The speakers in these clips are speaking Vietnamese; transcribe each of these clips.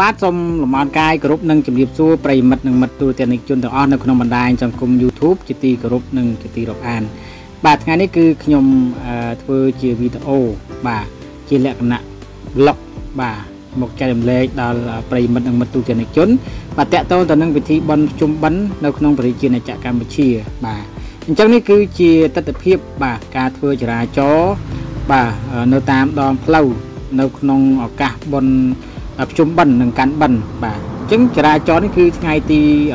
បាទចំណុចចំបាត់ chung bần nâng cán bần và chứng ra cho đến khi ngay thì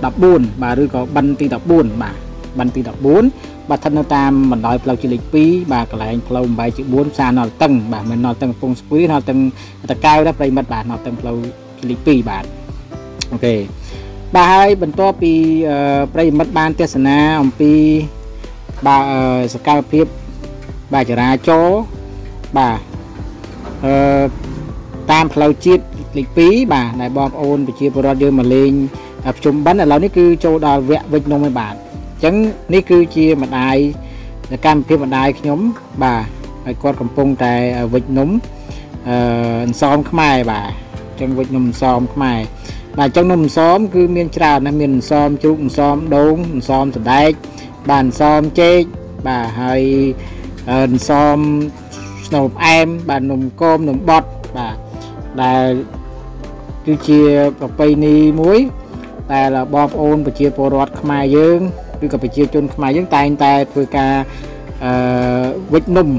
đọc buồn và đưa có bần thì đọc buồn mà bần thì đọc buồn và thân nó tam mình nói lâu chỉ lịch phí và còn lại anh lâu bài chữ bốn xa nó tầng và mình nói tầng phong quý nó tầng cao đáp đây mất bạn nó tầng lâu lịch phí bạn ok bà hai bần to pi đây mất ban tết sana ông pi bà cao tiếp bà trở ra cho bà tam phao chiết lịch phí bà đại bom ôn bị chia producer mà lên tập trung bắn là lâu nít cứ châu đào vẽ vịnh nông mấy bạn trắng nít cứ chia mặt ai là cam kia mặt ai nhóm bà con cầm pung tại vịnh núng xóm khmai bà trong vịnh nông xóm khmai bà trong nông xóm cứ miền trà nam miền xóm trung xóm đông xóm sầm đáy bàn xóm chê bà hay xóm nộp em bà nồng cơm nồng bọt bà là cứ chia vào pay ni muối ta là bom ôn và chia poro khmai dương cứ gặp chia chôn khmai dương tay tay với cả vịt nùm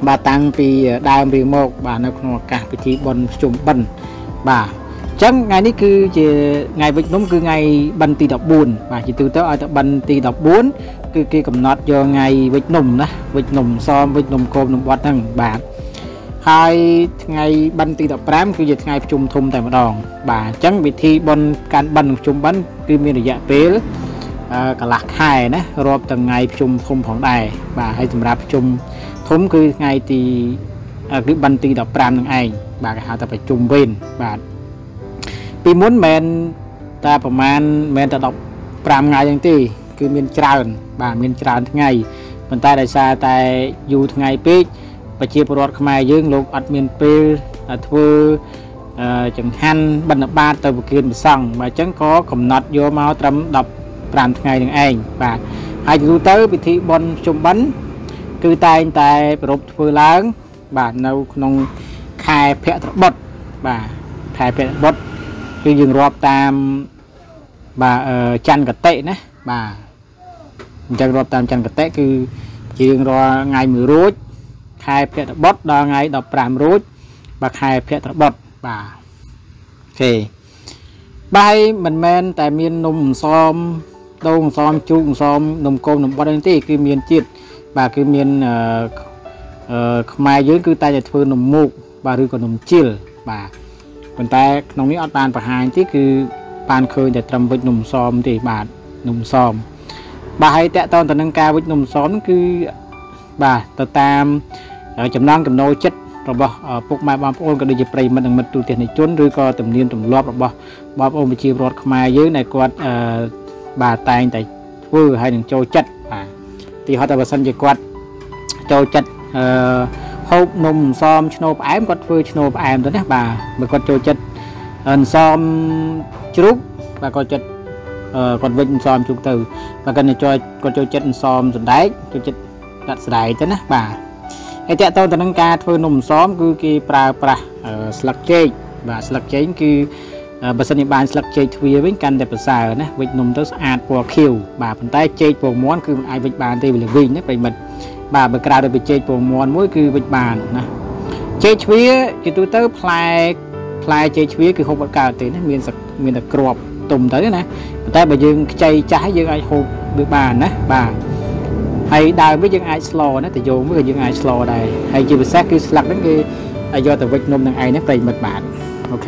bà tăng vì đào vì một bà nó còn cả vị trí bồn chùm bẩn bà chẳng ngày ní cứ ngày vịt nùm cứ ngày bần tì đọc buồn bà chỉ từ tới ở bần tì đọc buồn cứ kia cầm nót do ngày vịt nùm đó vịt nùm xóm vịt nùm côm nùm bọt thằng bà hai ngày ban tì đập rám cứ dịch ngày chung thùng tại một đòn bà trắng bị thi bon can ban chung bắn cứ miền dạ tế cả lạc hai nè rộp từng ngày chung thùng phòng đài bà hay tầm rạp chung thúng cứ ngày thì cứ ban tì đập rám từng ngày bà cả hai ta phải chung bên bà vì muốn men ta phải men ta đọc rám ngày chẳng tì cứ miền tràn bà miền tràn ngày mình ta đại xa tại dù từng ngày biết và chia product khmai dương lục admin pil thưa chẳng han bận ba tờ một kiện xong mà chẳng có cầm nót vô máu trầm đập làm ngày đừng anh và hai chú tới bị thị bon chung bánh cứ tay product thưa lớn và nấu nông khai phẹ bột và khai phẹ bột khi dừng rộp tam và chăn cả tệ nè và chẳng rộp tam chăn cả tệ cứ chỉ dừng rò ngày 10 rưỡi khai phép bót đo ngay đọc rạm rút và khai phép bót bà thì bay mình men tại miền nông xóm đông xóm chung xóm nông côn nông bọt anh tí cứ miền chít và cứ miền mai dưới cứ tay thưa nông mục và rư còn nông chill bà còn tay nông mỹ ọt bàn và hai tí cứ bàn khơi để trầm với nông xóm thì bà nông xóm bà hay tẹt toàn nâng cao với nông xóm cứ bà ta tam chấm non chấm nôi chết rồi bà phục mai bà ôn cái đôi dép đầy mặt đằng mặt tụt tiền này trốn rồi coi tầm niên tầm lót rồi bà ôn bị chia rọt khmai dưới này quạt bà tay tại vừa hai đường châu chết à thì họ ta bà xanh về quạt châu chết hộp nôm xom chno em quạt vừa chno em đó nè bà mà quạt châu chết xom chúc bà coi chết còn vịnh xom chúc từ và cần này cho con châu chết xom rồi đấy châu chết đặt sải thế nè bà cái tẹt tao tận năng ca thôi nồng xóm cứ kia pra sạc chế và sạc chế cứ bớt sân bàn sạc chế thuê với căn đẹp sải nè vịt nồng tớ ăn bò kiều bà phần tay chế bò món cứ ai vịt bàn thì vịt vịt nè vịt mật bà bờ cào được vịt chế bò món mỗi cứ vịt bàn nè chế thuê thì tụi tớ play chế thuê cứ hộp bờ cào thì nó miền đặc cọp tùng tới nè tay bà dương chay trái dương ai hộp được bàn nè bà hay đào với dân ai slow nó thì dùng với dân ai slow đây hay chưa bị sát cứ sạc đến cái ai do từ vịt nôm thằng ai nó phải mệt bạn ok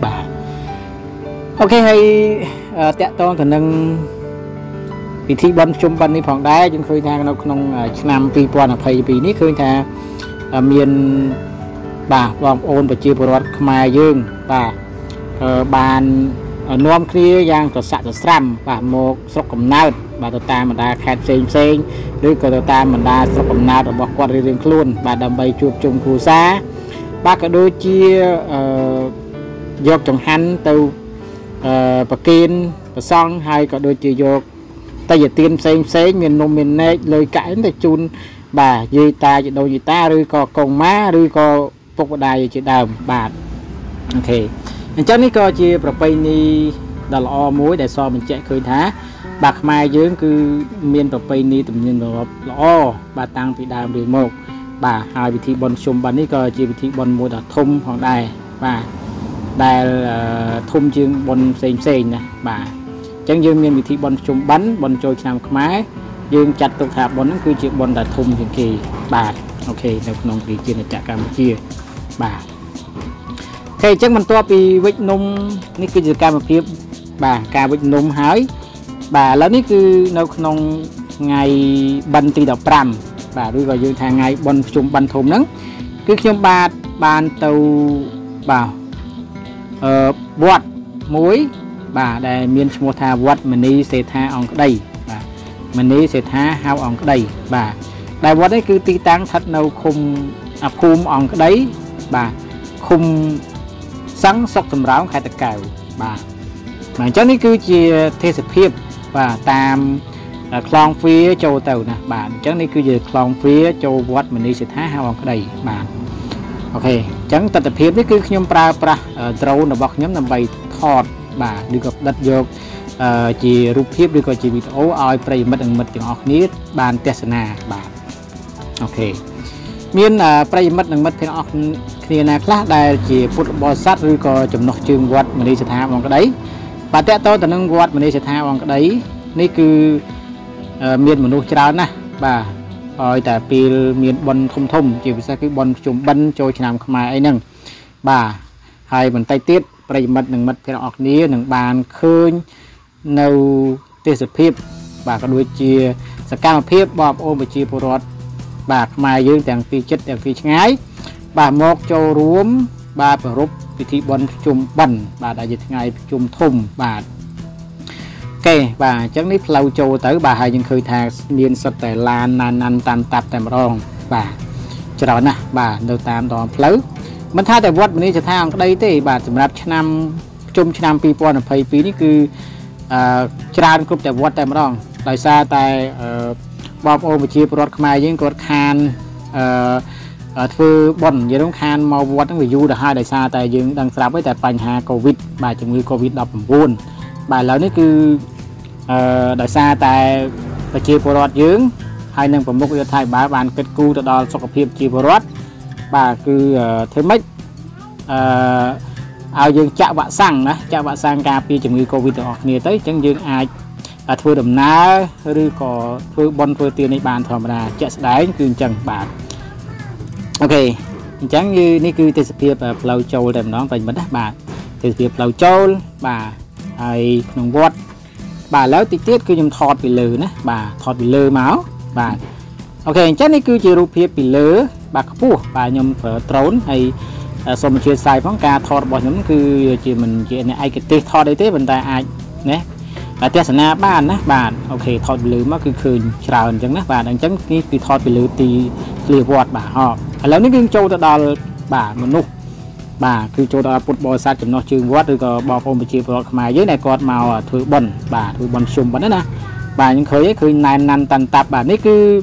bà ok hay tẹt to thì nâng vị trí bắn chung bắn đi phòng đá chúng khơi thang nó không làm pi quan là thầy vì ní khơi thang miền bà vòng ôn và chia bột mai dương bà bàn nôm kia giang tọt sạt tọt sầm và một sọc cầm nát bà tụi ta mình đã khép xem đứa con tụi ta mình đã sọc cầm nát rồi bỏ qua riêng luôn bà đầm bay chụp chung phù sa ba cái đôi chia dọc trong hành từ bà kiên bà xong hay có đôi chữ dọc tay giờ tiên xế miền nông miền nê lời cãi để chun bà dì ta chị đôi dì ta rồi có con má rồi có phục đài chị đàm bà ok chắc ní coi chia bà bay ni đà lọ muối để so mình chạy khơi thá bạc mai dưỡng cứ miền bà bay ni tùm nhìn lọ bà tăng bị đàm rồi một bà hai vị thị bọn xung bà ní coi chia vị thị bọn mua đà thông hoặc đài bà đài thông chương bọn xên nè bà chẳng dương miền vị thị bọn xung bánh bọn trôi làm khmái dương chặt tục hạ bọn cứ chịu bọn đà thông thì kỳ bà ok nông nông kỳ chia là chả Campuchia bà ok chắc mình to bị vịt nông ní cứ chịu Campuchia bà cà vịt nông hái bà lớn ní cứ nông nông ngày bận tì đập ram bà đuôi vào dương hàng ngày bọn xung bánh thông nắng cứ trong bà bàn tàu bảo bọt muối bà để miền mùa thà bọt mình đi sẽ tha ở đây bà mình đi sẽ tha hao ở đây bà đại bọt đấy cứ ti tăng thật nâu khung khum ở đấy bà khung sáng sọc tầm ráo khai tạc cào bà mà chắc đấy cứ chia thế sự hiệp và tam clon phía châu tàu nè bạn chắc đấy cứ về clon phía châu bọt mình đi sẽ tha hao ở đây bà ok chẳng tập hiệp đấy cứ nhom pra drone là bọc nhóm làm bài thọt bà được gặp đặt vô chỉ rút hiệp được coi chỉ bị ố oi prey mất ăn mất tiếng học nít bàn tesna bà ok miên prey mất tiếng học kia na class đây chỉ phút bò sát rồi coi chấm nóc chương quạt mình đi sẽ tha bằng cái đấy bà tẹt tôi tận năng quạt mình đi sẽ tha bằng cái đấy này cứ miên mình nuôi trâu nè bà ôi tại vì miền bần thông thông chỉ vì sao cái bần chủng bần cho làm khmai ấy nâng bà hai bàn tay tiết bày mật nâng mật cái ọc ní nâng bàn khơi nâu tê sập hiệp bà có đuôi chia sẽ cao hiệp bọp ôm và chia bồ rọt bà khmai dương tàng phi chất tàng phi ngái bà mọc cho rúm bà bờ rúp vị thị bần chủng bần bà đại dịch ngày chủng thùng bà ok bà chắc nếp lâu châu tới bà hai dân khơi thạc miền sật tại lan nan nan tan tạp tại một rong bà cho đó nè bà đầu tam đòn lớn mình tha tại vót mình đi cho thang đây thì bà sầm rạp năm chung năm pi pon phải pi ní cứ tràn cục tại vót tại một rong tại sao tại bom ô mà chia bọt khmai với cột khan thưa bẩn với đống khan mau vót nó bị du đã hai tại sao tại dương đang sập với tại bành hà covid bà chừng như covid đập buồn bà lớn đấy cứ đại xa tại và chia bồ rọt dưỡng hai nâng phẩm mục cho thầy bà bàn kết cu cho đo sọc hiệp chia bồ rọt bà cứ thế mấy ao dương chạm bạn sang đó chạm bạn sang cà phê chuẩn bị covid ở nghề tới chẳng dương ai thưa đầm ná rư có thưa bon thưa tiền này bàn thòm là chạy đáy cứ chẳng bà ok chẳng như ní cứ tết hiệp lâu châu đầm nó thành mất bà tết hiệp lâu châu bà ai nông vót bà lỡ tí tiết cứ nhầm thọt bị lừa nè bà thọt bị lừa máu bà ok chắc này cứ chỉ rụp hiệp bị lừa bà có phù bà nhầm phở trốn hay xong mình chia sai phóng ca thọt bọn nhóm cứ chỉ mình chỉ này ai cái tê thọt đấy tê mình ta ai nè bà tê sẵn bà nè bà ok thọt bị lừa mà cứ khơi trào chẳng nè bà đang chẳng cái tì thọt bị lừa tì lìa vọt bà họ lỡ nếu cứ châu ta đo bà mình nụ bà cứ cho ta put bò sát chấm nó chương vót rồi có bò phong bị chia bọt mà dưới này còn màu thử bẩn bà thử bẩn sum bẩn đấy nè bà những khơi ấy khơi nàn nàn tàn tạp bà nấy cứ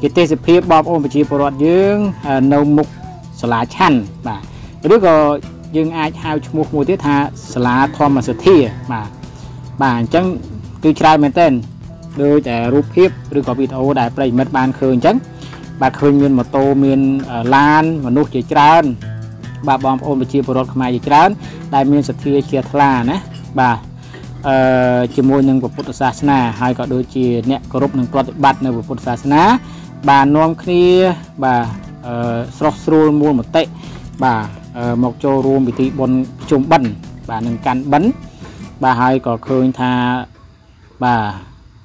cái tê sập hiệp bò phong bị chia bọt dương nâu mục sả chăn bà rồi có dương ai hao mục mùi tiết hạ sả thom mà sả thia bà chẳng cứ trai mình tên đôi trẻ rúp hiệp rồi có bị thâu đại bảy mất bàn khơi chẳng bà khơi miền mà tô miền lan mà nốt chỉ tràn bà bom ôm bị chia bồ rọt khmai dịch trán đại miền sạt thia chia thla nè bà chỉ môi nâng của Phật giáo na hai có đôi chia nhẹ có rúp nâng toát bát nâng của Phật giáo na bà nom kia bà sọc sôi mua một tệ bà mọc châu ruộng bị thị bồn trùng bẩn bà nâng can bẩn bà hai có khơi tha bà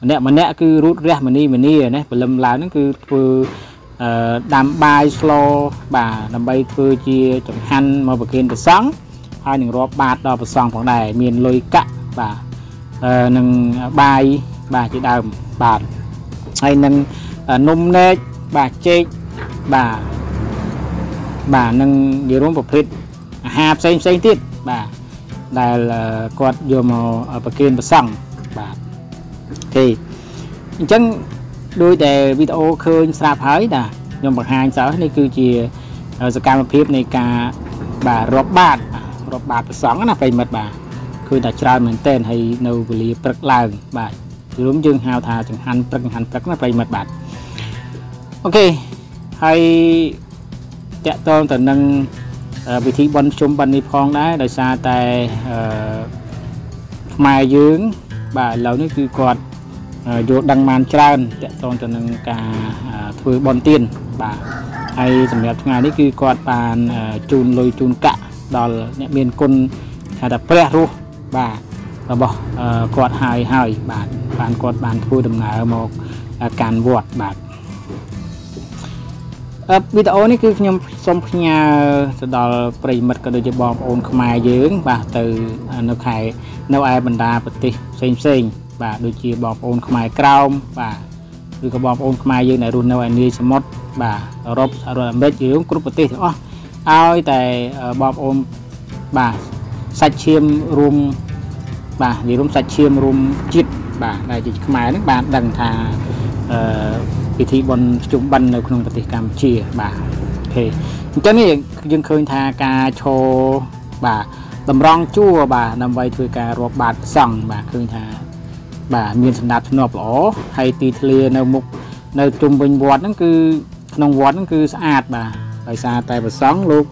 nhẹ cứ rút ra mình đi nè bà lâm lá nó cứ đam bài slow bà đam bay thưa chia chọn hành mà bậc kiên được sáng hai những rob bát đo bậc sáng khoảng này miền lôi cạ bà nâng bài bà chỉ đào bà hay nâng nôm nê bà chê bà nâng dưới rốn bậc thịt hà xanh xanh tiết bà ដែល គាត់ យក មក ប្រគេន ប្រសង់ បាទ ទេ អញ្ចឹង ដូច តែ វីដេអូ ឃើញ ស្រាប់ ហើយ ណា ខ្ញុំ បង្ហាញ សើ នេះ គឺជា សកម្មភាព នៃ ការ បាទ រាប់បាត រាប់បាត ប្រសង់ ណា ប្រិយមិត្ត បាទ គឺ តែ ច្រើន មែនទែន ហើយ នៅ វេលា ព្រឹក ឡើង បាទ រួម យើង ហៅ ថា ចង្ហាន់ ព្រឹក ចង្ហាន់ ព្រឹក ណា ប្រិយមិត្ត បាទ អូខេ ហើយ តកតង ទៅ នឹង វិធីបន់ជុំបន់នេះផងដែរដោយសារតែផ្នែកយើងបាទឥឡូវនេះគឺគាត់យកដឹងបានច្រើនតាក់ទងទៅនឹងការធ្វើបន់ទៀនបាទហើយសម្រាប់ថ្ងៃនេះគឺគាត់បានជូនលុយជូនកាក់ដល់អ្នកមានគុណថាតាព្រះរស់បាទរបស់គាត់ហើយហើយបាទគាត់បានធ្វើដំណើរមកកាន់វត្តបាទ វីដេអូនេះគឺខ្ញុំសូមផ្ញើទៅដល់ប្រិយមិត្តក៏ដូចជាបងប្អូនខ្មែរយើងបាទទៅនៅខែនៅឯបណ្ដាប្រទេសផ្សេងៗបាទដូចជាបងប្ônខ្មែរក្រោមបាទឬក៏បងប្អូនខ្មែរយើងដែលរស់នៅអាមេរិកាសមុទ្របាទអឺរ៉ុបសហរដ្ឋអាមេរិកយើងគ្រប់ប្រទេសទាំងអស់ឲ្យតែបងប្អូនបាទសាច់ឈាមរួមបាទនិយមសាច់ឈាមរួមជាតិបាទដែលជាខ្មែរហ្នឹងបាទដឹងថា វិធីបន់ជុំបន់នៅក្នុងប្រទេសកម្ពុជាបាទអូខេអញ្ចឹងនេះយើងឃើញថាការឈរបាទតម្រង់ជួរបាទដើម្បីធ្វើការរាប់បាតប្រសង់បាទឃើញថាបាទមានសណ្ដាប់ធ្នាប់ល្អហើយទីធ្លានៅមុខនៅជុំវិញវត្តហ្នឹងគឺក្នុងវត្តហ្នឹងគឺស្អាតបាទដោយសារតែប្រសង់លោក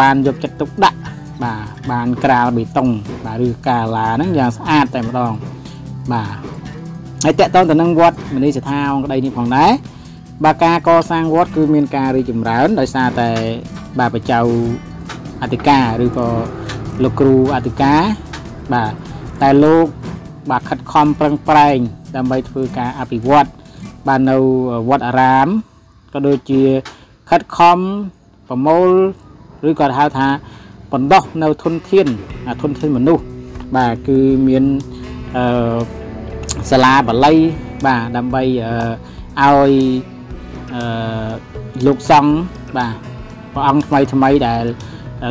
បានយកចិត្តទុកដាក់បាទបានក្រាលបេតុងបាទឬកាលាហ្នឹងយ៉ាងស្អាតតែម្ដងបាទហើយតកតងទៅនឹងវត្ត មនីសថាអង្គដីនេះផងដែរបាទការកសាងវត្តគឺមានការរីចម្រើនដោយសារតែបាទបច្ចៅអធិការឬក៏លោកគ្រូអធិការបាទតែលោកបាទខិតខំប្រឹងប្រែងដើម្បីធ្វើការអភិវឌ្ឍបាននៅវត្តអារាមក៏ដូចជាខិតខំប្រមូលឬក៏ហៅថាបណ្ដោះនៅធនធានធនធានមនុស្សបាទគឺមាន សាលាបាលីបាទដើម្បីឲ្យលោកសង្ឃបាទព្រះអង្គថ្មីថ្មីដែល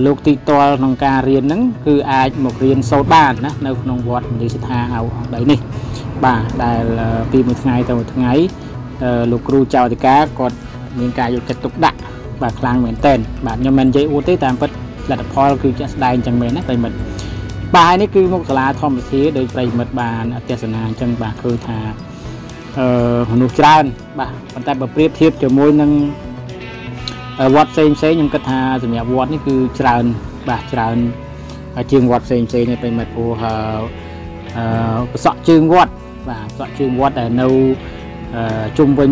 លោកទីតលក្នុងការរៀនហ្នឹងគឺអាចមករៀនសូត្របានណានៅក្នុងវត្តមនីសថាឲ្យអង្គដីនេះបាទដែលពីមួយថ្ងៃទៅមួយថ្ងៃលោកគ្រូចៅអធិការគាត់មានការយកចិត្តទុកដាក់បាទខ្លាំងមែនទែនបាទខ្ញុំមិននិយាយអួតទេតាមពិតលទ្ធផលគឺជាក់ស្ដែងចឹងមែនណាប្រិយមិត្ត បាទនេះគឺមុខសាលាធម្មសាស្ត្រដោយប្រិយមិត្តបានអធិស្ឋានចឹងបាទឃើញថាវត្តនេះគឺច្រើនបាទច្រើនជាងវត្តផ្សេងៗនេះប្រិយមិត្តព្រោះប្រសក់ជើងវត្តបាទប្រសក់ជើងវត្តដែលនៅជុំវិញ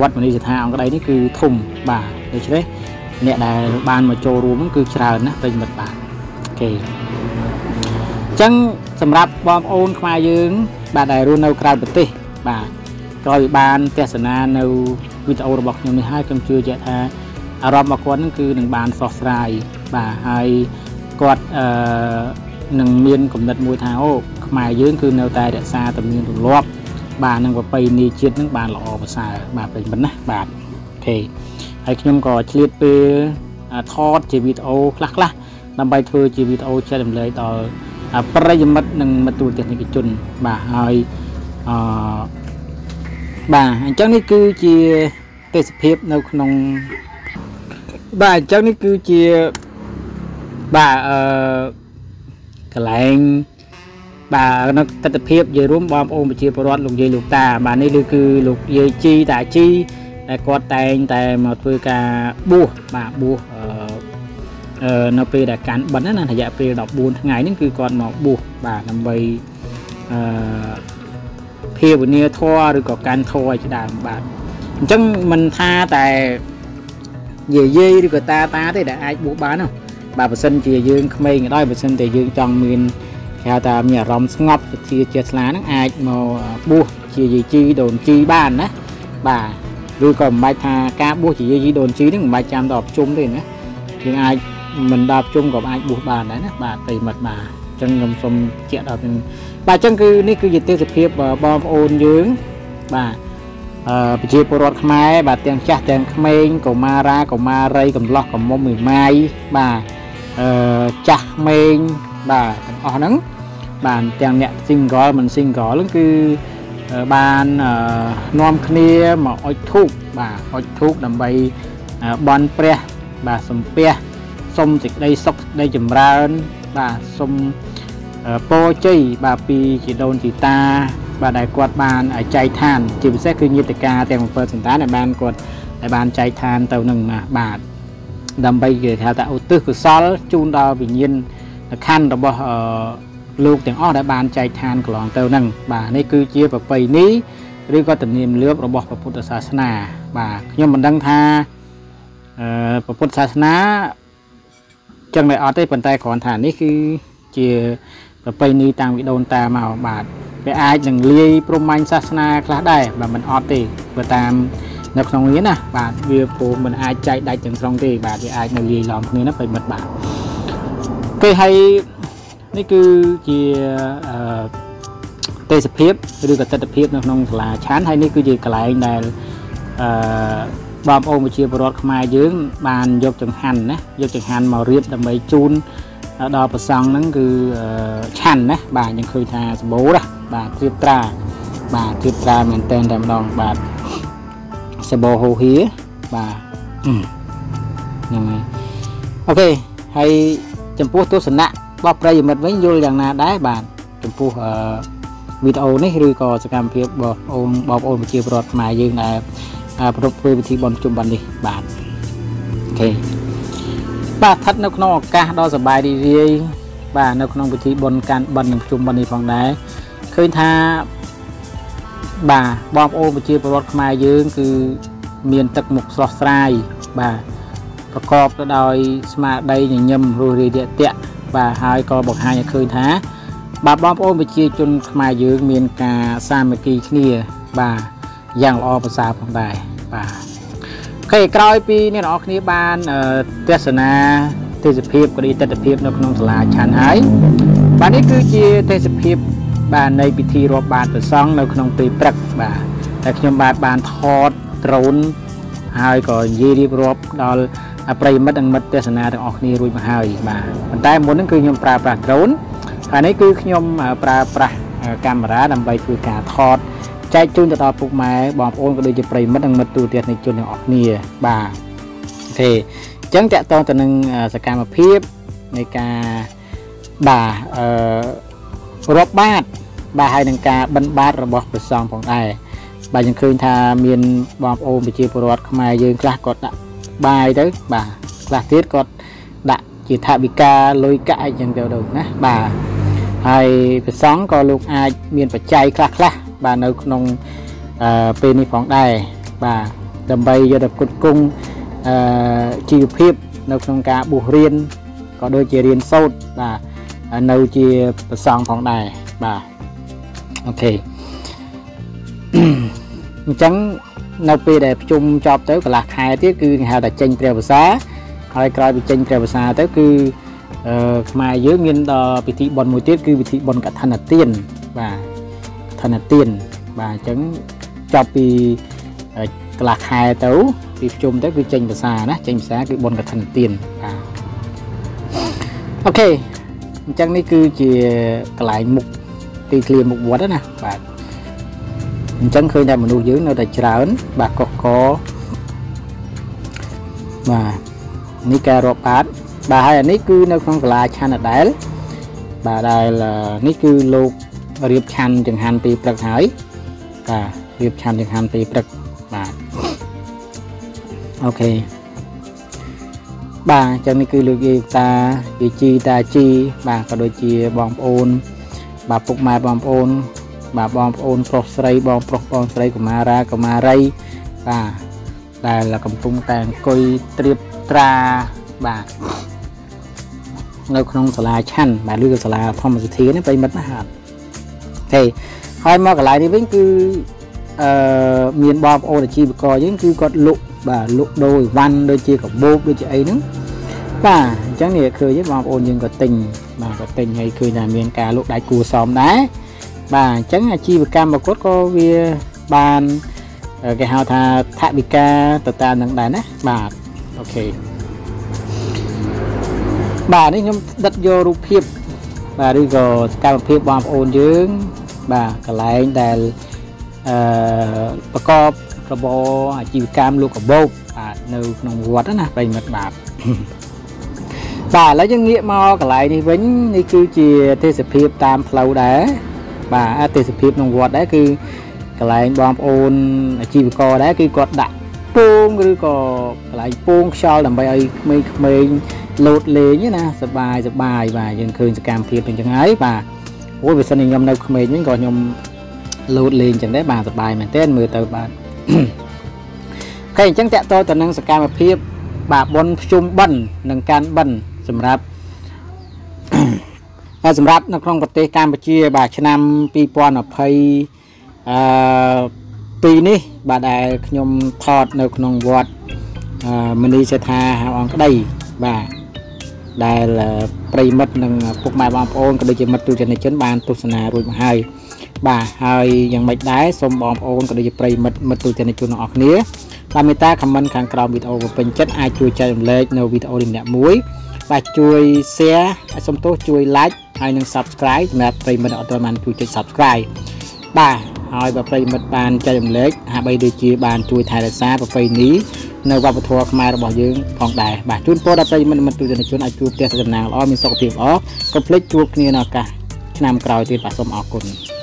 វត្តមនីសថាអង្គដីនេះគឺធំបាទដូច្នេះអ្នកដែលបានមកចូលរួមគឺច្រើនណាស់ប្រិយមិត្តបាទអូខេ អញ្ចឹងសម្រាប់បងប្អូនខ្មែរយើងបាទដែលរស់នៅក្រៅប្រទេសបាទក៏បានទស្សនានៅវីដេអូរបស់ខ្ញុំនេះហើយខ្ញុំជឿជាក់ថាអារម្មណ៍របស់គាត់នឹងគឺនឹងបានស្រស់ស្រាយបាទហើយគាត់នឹងមានគំនិតមួយថាអូខ្មែរយើងគឺនៅតែរក្សាតម្លៀនទម្លាប់បាទនឹងប្រពៃណីជាតិនឹងបានល្អប្រសើរបាទប្រិយមិត្តនឹងមកទូរទស្សនិកជនបាទហើយ បាទអញ្ចឹងនេះគឺជាទេសភាពនៅក្នុងបាទអញ្ចឹងនេះគឺជាបាទកន្លែងបាទនៅទិដ្ឋភាពយើងរួមបងប្អូនប្រជាពលរដ្ឋលោកយាយលោកតាបាទនេះគឺលោកយាយជីតាជីដែលគាត់តែងតែមកធ្វើការបុះបាទបុះ នៅពេលដែលកាន់បិណ្ឌណាថារយៈពេល14ថ្ងៃហ្នឹងគឺគាត់មកបុះបាទដើម្បីភេវនាធម៌ឬក៏កាន់ធម៌ឲ្យដើមបាទអញ្ចឹងមិនថាតែយាយឬក៏តាតាទេដែលអាចបុះបាននោះបាទបើសិនជាយើងក្មេងក៏ដោយបើសិនតែយើងចង់មានគេហៅថាមានអារម្មណ៍ស្ងប់ទទ្ធាជាស្លាហ្នឹងអាចមកបុះជាយាយជីដូនជីបានណាបាទឬក៏មិនបាច់ថាការបុះជាយាយជីដូនជីហ្នឹងមិនបាច់ចាំដល់ប្រជុំទេណាយើងអាច មិនដល់ជុំក៏អាចបុះបានដែរណាបាទប្រិយមិត្តបាទអញ្ចឹងគឺនេះគឺជាទេសភាពបងប្អូនយើងបាទប្រជាពលរដ្ឋខ្មែរបាទទាំងចាស់ទាំងក្មេងកុមារាកុមារីកំឡោះកុំមុំមីម៉ាយបាទ chặt mình bà ở nắng bàn tiền nhẹ xin gói mình xin gói luôn cứ bàn non kia mà ôi thuốc bà ôi thuốc làm bay bon pre bà sầm pe xong dịch đây sốc đây chùm ra bà xong po chơi bà pi chỉ đồn chỉ ta bà đại quạt bàn ở chạy than chỉ sẽ cứ như ca tiền một phần tá này bàn quạt đại bàn chạy than tàu nừng mà bà đầm bay về theo tạo tư của sol chung đo bình nhiên khăn đồng bộ lúc tiếng ở đại bàn chạy than của lòng tàu nừng bà này cứ chia và bày ní đi có tình niệm lướt đồng bộ của Phật giáo na bà nhưng mình đang tha Phật giáo na chân này ở đây bàn tay còn thả ní cứ chia và bày ní tăng bị đồn ta màu bà cái ai đừng ly promanh sasna khá đây và mình ở đây và tam nhập trong nghĩa nè bạn việc của mình ai chạy đại trường trong thì bạn thì ai người gì làm người nó phải mật bạn cây hay nó cứ chỉ tê tập hiếp đưa cả tê tập hiếp nó không là chán hay nó cứ gì cả lại này bom ôm một chiều bọt mai dưới bàn vô trường hành á vô trường hành màu riết là mấy chun đo và xong nó cứ chăn á bà những khơi thà bố đó bà tiếp tra mình tên đầm đòn bà sẽ bò hồ hía bà ok hay chấm phút tốt sẵn nạ bọc ra dùm mặt với vô rằng là đá bà chấm phút video này rưu có sẽ cảm phiếp bọc ôn một chiều bọt mà dương là bọc rơi thì bọn chung bàn đi bạn ok bà thắt nó có cả đó giờ bài đi riêng bà nó có vị trí bồn can bần chung bần đi phòng đấy khơi tha bà bom ô và chia bọt mai dương cứ miền tật mục sọt sai bà có cọp nó đòi mà đây nhà nhầm rồi đi địa tiện và hai co bọc hai nhà khơi tha bà bom ô và chia chung mai dương miền cả xa mày kỳ kia bà giang lo và xa phòng đài bà cái còi pi nên ở kia ban Tesla Tesla Pip có đi Tesla Pip nó không là chán hái bạn ấy cứ chia Tesla Pip bạn này bị thi rồi bạn phải xong nó không tùy bật bà đặc trưng bạn thọt trốn hai còn gì đi rồi đó à bây mất ăn mất Tesla đang ở kia rồi mà hai bà mình tay muốn nó cứ nhom pra trốn anh ấy cứ nhom pra camera làm bài cứ cả thọt chạy chung cho tao phục máy bom ôn có đôi chụp mất đang mất tu tiệt này chung ở nìa bà thì chẳng chạy to cho nên sẽ cam một phép này cả bà rob bát bà hai đằng cả bận bát rồi bỏ được xong phòng này bà những khi tha miền bom ôn bị chia bột không ai dừng ra cột đã bài đấy bà là tiết cột đã chỉ thả bị ca lôi cãi chẳng đều được nè bà hay phải sáng có lúc ai miền phải chạy khác là bà nấu nông pin phóng đài bà đầm bay do đập cột cung chiều phép nấu nông cá bù riên có đôi chia riên sâu và nấu chia sang phóng đài bà ok chẳng nấu pin để chung cho tới cả là hai tiết cứ hai là tranh treo xa hai coi bị tranh treo xa tới cứ mai dưới miền bị thị bòn mùi tiết cứ bị thị bòn cả thành là tiền và thành là tiền và chẳng cho bị lạc hai tấu bị chung tới quy trình và xa đó tranh xá cái bồn cả thành tiền à. Ok chẳng đi cứ chỉ lại mục thì liền mục bó đó nè và chẳng khơi ra một nụ dưới nó đã trả ấn bà có mà ní cà rộp át bà hay là ní cứ nó không là chăn ở đấy bà đây là ní cứ lục riệp chăn chừng hành tì bật hái và riệp chăn chừng hành tì bật bà ok bà chẳng này cứ lưu ý ta vì chi ta chi bà có đôi chia bom ôn bà phục mai bom ôn bà bom ôn prop sray bom prop bom sray của marai và đây là cầm tung tàn coi trip tra bà nó không sờ la chăn bà lưu sờ la phong một thế nó bay mất nó hạt thì hai mà lại đi vẫn cứ miền bom ô là chi coi những cứ còn lụ và lụ đôi văn đôi chia của bố đôi chị ấy nữa và chẳng này cười với bom ô nhưng có tình hay cười là miền cả lụ đại cù xóm đá và chẳng là chi cam và cốt có vía bàn cái hào thà thạ bị ca tờ ta nặng đá nè bà ok bà đi nhóm đặt vô rụp hiệp bà đi gồ cao hiệp bom ôn dưỡng bà cả lại đèn bà có bộ chiều cam luôn cả bột nấu nồng quật đó nè đầy mật bạc bà lấy cho nghĩa mò cả lại đi vĩnh đi cứ chìa tê sập hiệp tam lâu đá bà tê sập hiệp nồng quật đấy cứ cả lại bom ôn chiều co đấy cứ quật đặt puông cứ có lại puông sau làm bài ấy mình lột lề như na sờ bài và dân khơi sờ cam thiệp thành chẳng ấy và ôi về sân nhom đâu không những còn nhom lột lên chẳng đấy bà sờ bài mình tên mười tờ bà cái chẳng tẹt tôi toàn năng sờ cam thiệp bà bón chung bẩn năng can bẩn sầm rạp sầm rạp nó không vật tê Campuchia bà chăn năm pi pon ở phay pi ní bà đại nhom thọt nấu nòng vọt mình đi xe tha hàng ở đây bà đây là prey mất nâng phục mai bom ôn có được mật tu chân này chấn ban tu sana rồi hai bà hai dòng mạch đá xôm bom ôn có được prey mất mật tu chân này chun ở khía và người ta comment càng cầu video của mình chất ai chui chơi lên nấu video đình đẹp muối và chui share xôm tốt chui like hay nâng subscribe là prey mất ở toàn màn chui chơi subscribe bà hai và prey mất bàn chơi lên hai bay đi chia bàn chui thay là xa và prey ní nơi vào thua mai bỏ dưỡng phòng đài bà chun po đã tay mình từ giờ chun ai chụp tiền sầm nàng o mình sọc tiền ó complete chụp như nào cả nam cầu thì bà sôm ó cùng